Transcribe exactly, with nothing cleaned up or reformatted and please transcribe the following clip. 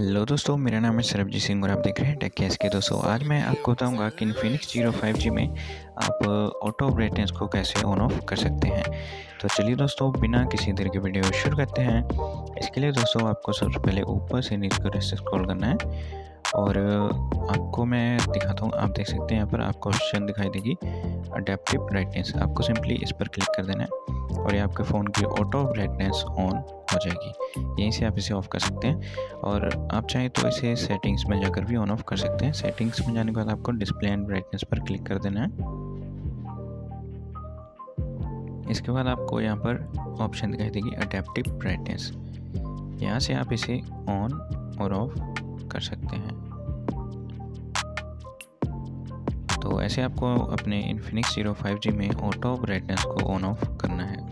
Hello दोस्तों, मेरा नाम है सरबजीत सिंह और आप देख रहे हैं टेक केस के। दोस्तों आज मैं आपको बताऊंगा कि इन्फिनिक्स जीरो फाइव जी में आप ऑटो ब्राइटनेस को कैसे ऑन ऑफ कर सकते हैं। तो चलिए दोस्तों, बिना किसी देर के वीडियो शुरू करते हैं। इसके लिए दोस्तों आपको सबसे पहले ऊपर से नीचे को स्क्रॉल करना है और आपको मैं दिखाता हूँ। आप देख सकते हैं यहाँ पर आपको ऑप्शन दिखाई देगी अडेप्टिव ब्राइटनेस। आपको सिंपली इस पर क्लिक कर देना है और ये आपके फ़ोन की ऑटो ब्राइटनेस ऑन हो जाएगी। यहीं से आप इसे ऑफ़ कर सकते हैं और आप चाहें तो इसे सेटिंग्स में जाकर भी ऑन ऑफ कर सकते हैं। सेटिंग्स में जाने के बाद आपको डिस्प्ले एंड ब्राइटनेस पर क्लिक कर देना है। इसके बाद आपको यहाँ पर ऑप्शन दिखाई देगी अडेप्टिव ब्राइटनेस। यहाँ से आप इसे ऑन और ऑफ कर सकते हैं। तो ऐसे आपको अपने इन्फिनिक्स जीरो फाइव जी में ऑटो ब्राइटनेस को ऑन ऑफ करना है।